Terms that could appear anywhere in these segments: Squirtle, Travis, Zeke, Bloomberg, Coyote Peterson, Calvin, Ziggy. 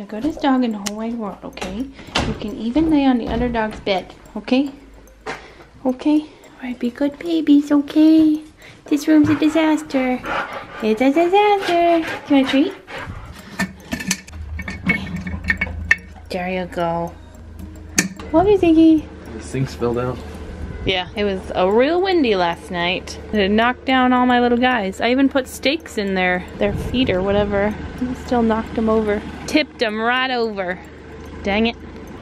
the goodest dog in the whole wide world, okay? You can even lay on the other dog's bed, okay? Okay? Alright, be good babies, okay? This room's a disaster. It's a disaster. Do you want a treat? Okay. There you go. Love you, Ziggy. This thing spilled out. Yeah, it was a real windy last night. It knocked down all my little guys. I even put stakes in their feet or whatever. It still knocked them over. Tipped them right over. Dang it.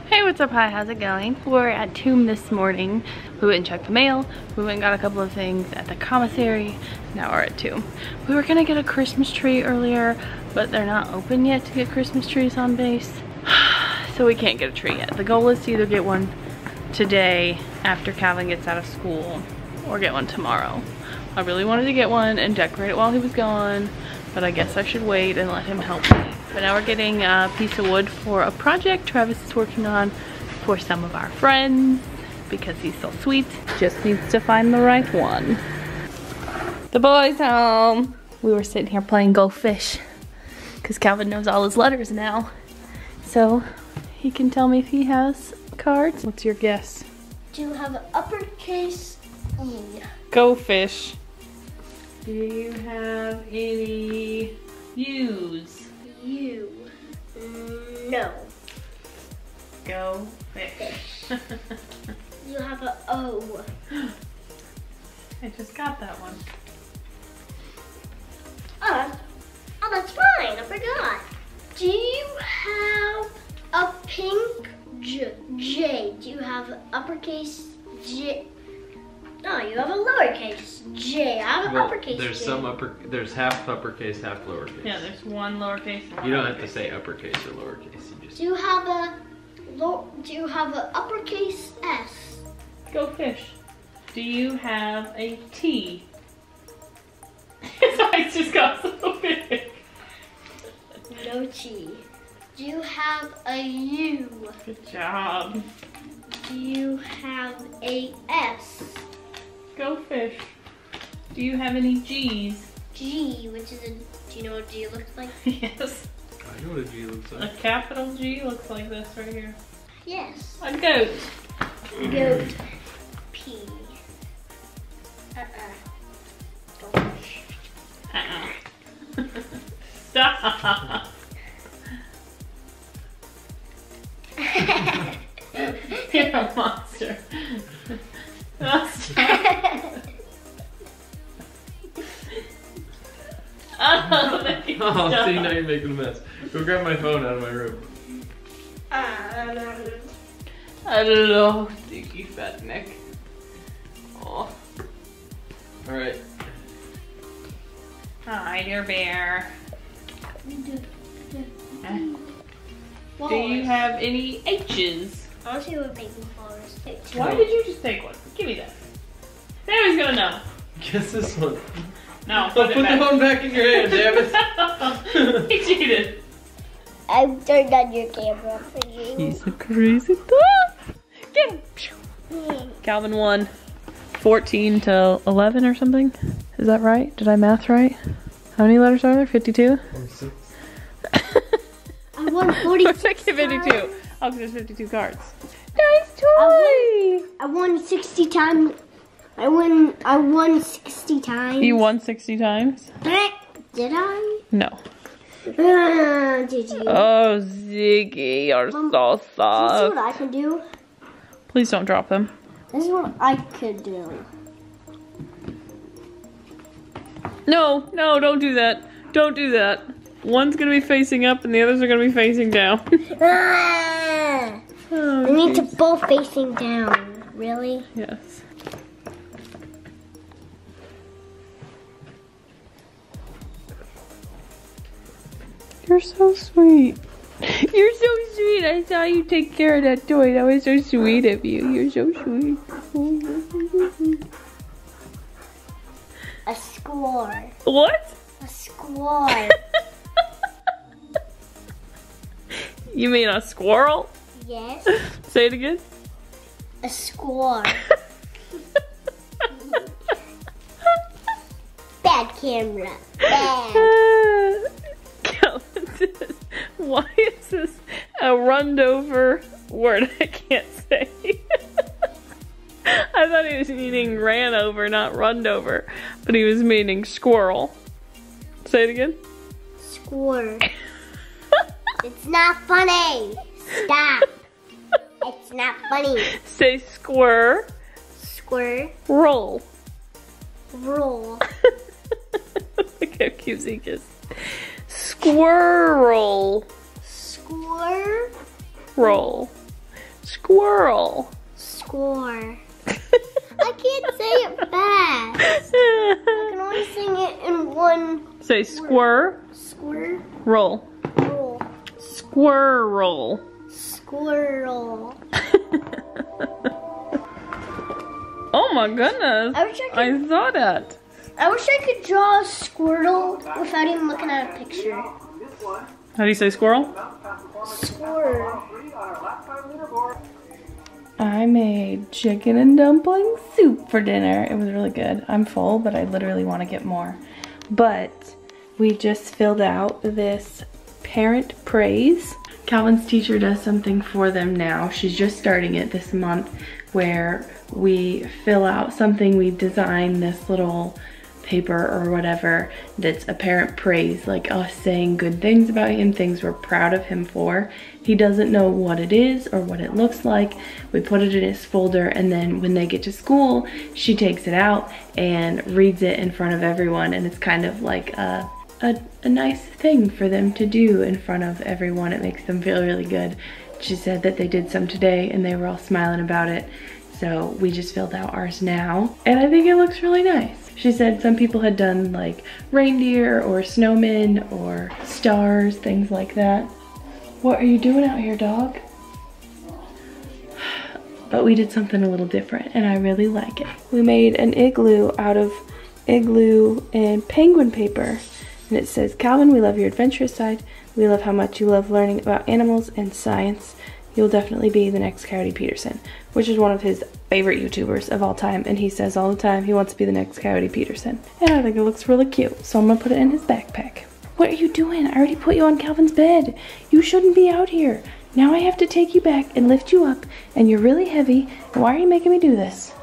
Hey, what's up? Hi, how's it going? We're at Tomb this morning. We went and checked the mail. We went and got a couple of things at the commissary. Now we're at Tomb. We were gonna get a Christmas tree earlier, but they're not open yet to get Christmas trees on base. So we can't get a tree yet. The goal is to either get one today after Calvin gets out of school or get one tomorrow. I really wanted to get one and decorate it while he was gone, but I guess I should wait and let him help me. But now we're getting a piece of wood for a project Travis is working on for some of our friends because he's so sweet. Just needs to find the right one. The boy's home. We were sitting here playing Go Fish because Calvin knows all his letters now. So he can tell me if he has cards. What's your guess? Do you have uppercase E? Go Fish. Do you have any U's? U. No. Go Fish. You have an O. I just got that one. Oh, that's fine. I forgot. Do you have a pink J? Do you have uppercase J? No, you have a lowercase J. I have an uppercase J. There's some there's half uppercase, half lowercase. Yeah, there's one lowercase. You don't have to say uppercase or lowercase. You just do you have a uppercase S? Go Fish. Do you have a T? His eyes just got so big. No T. Do you have a U? Good job. Do you have a S? Go Fish. Do you have any G's? G, which is do you know what G looks like? Yes. I know what a G looks like. A capital G looks like this right here. Yes. A goat. Goat. P. Gosh. Stop. You're a monster. Oh, stop. Oh, see, now you're making a mess. Go grab my phone out of my room. Hello, sticky fat neck. Oh. Alright. Hi, dear bear. Do you have any H's? I want to see what making flowers. Why did you just take one? Give me that. There he's gonna know. Guess this one. No, put the phone back in your hand, damn it. He cheated. I've turned on your camera for you. He's a crazy dog. Get him. Calvin won 14 to 11 or something. Is that right? Did I math right? How many letters are there? 52? 46. I won 46. I took 52. Oh, because there's 52 cards. Nice toy! I won 60 times. I won 60 times. You won 60 times? Did I? No. Did you? Oh, Ziggy, you're so soft. This is what I can do. Please don't drop them. This is what I could do. No, no, don't do that. Don't do that. One's going to be facing up and the others are going to be facing down. Oh, we need to both facing down. Really? Yes. You're so sweet. You're so sweet. I saw you take care of that toy. That was so sweet of you. You're so sweet. A squirrel. What? A squirrel. You mean a squirrel? Yes. Say it again. A squirrel. Bad camera. Bad. Why is this a runover word I can't say. I thought he was meaning ran over, not runned over, but he was meaning squirrel. Say it again. Squirrel. It's not funny. Stop. It's not funny. Say squirrel. Squirrel. Roll. Roll. Look how cute Zeke is. Squirrel. Squirrel. Roll. Squirrel. Score. I can't say it fast. I can only sing it in one. Say squirrel. Squirrel. Roll. Roll. Squirrel. Squirrel. Oh my goodness. I saw that. I wish I could draw a Squirtle without even looking at a picture. How do you say squirrel? Squirrel. I made chicken and dumpling soup for dinner. It was really good. I'm full, but I literally want to get more. But we just filled out this parent praise. Calvin's teacher does something for them now. She's just starting it this month where we fill out something. We design this little paper or whatever that's a parent praise, like us saying good things about him, things we're proud of him for. He doesn't know what it is or what it looks like. We put it in his folder, and then when they get to school, she takes it out and reads it in front of everyone, and it's kind of like a nice thing for them to do in front of everyone. It makes them feel really good. She said that they did some today and they were all smiling about it. So we just filled out ours now, and I think it looks really nice. She said some people had done like reindeer or snowmen or stars, things like that. What are you doing out here, dog? But we did something a little different, and I really like it. We made an igloo out of igloo and penguin paper. And it says, Calvin, we love your adventurous side. We love how much you love learning about animals and science. You'll definitely be the next Coyote Peterson, which is one of his favorite YouTubers of all time. And he says all the time he wants to be the next Coyote Peterson. And I think it looks really cute. So I'm gonna put it in his backpack. What are you doing? I already put you on Calvin's bed. You shouldn't be out here. Now I have to take you back and lift you up. And you're really heavy. Why are you making me do this?